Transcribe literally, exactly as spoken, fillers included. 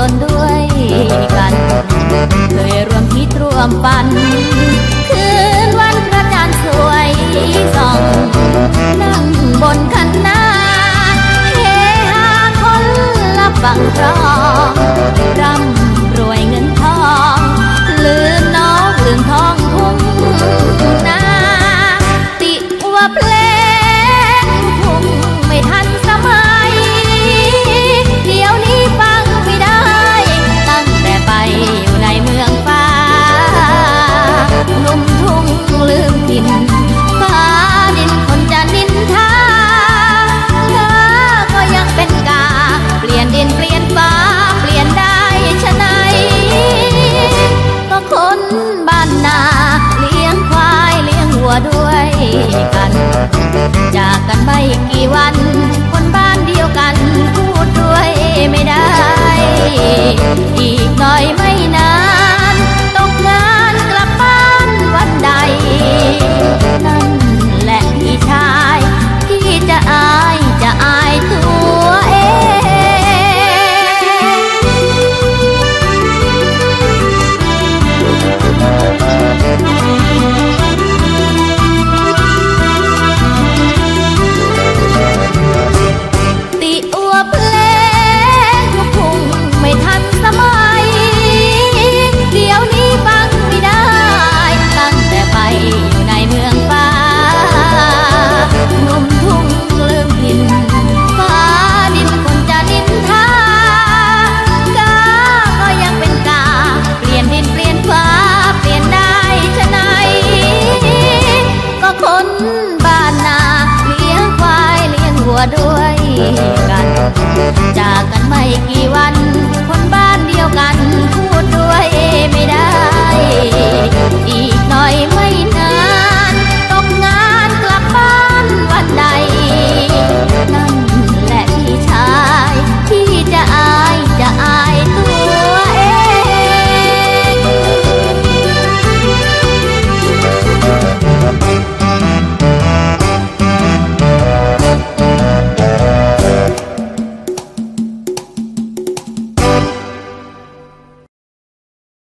จนด้วยกันเลยรวมคิดรวมฝันคืนวันพระจันทร์สวยส่องนั่งบนคันนาเฮฮาคนละฝั่งคลองร่ำรวยเงินทองลืมน้องลืมท้องทุ่งนาติว่าเพลงคงไม่ทันสมัยเดี๋ยวนี้ฟังไม่ได้ตั้งแต่ไปอยู่ในเมืองฟ้าลุ่มทุ่งลืมถิ่นฟ้าดินคนจะนินทาเธอก็ยังเป็นกาเปลี่ยนดินเปลี่ยนฟ้าเปลี่ยนได้ชะไหนก็คนบ้านนาเลี้ยงควายเลี้ยงวัวด้วยกันจากกันไปกี่วันคนบ้านเดียวกันพูดด้วยไม่ได้อีกหน่อยไม่นานตกงานกลับบ้านวันใดนั่นแหละพี่ชายที่จะอายจะอายตัวเองติอัวเพลงพุ่งไม่ทันสมัยเดี๋ยวนี้ฟังไม่ได้ตั้งแต่ไปอยู่ในเมืองฟ้านุ่มทุ่งลืมหินฟ้าดินคนจะนินทากาก็ยังเป็นกาเปลี่ยนดินเปลี่ยนฟ้าเปลี่ยนได้ชะไหนก็คนบ้านนาเลี้ยงควายเลี้ยงวัวด้วยกัน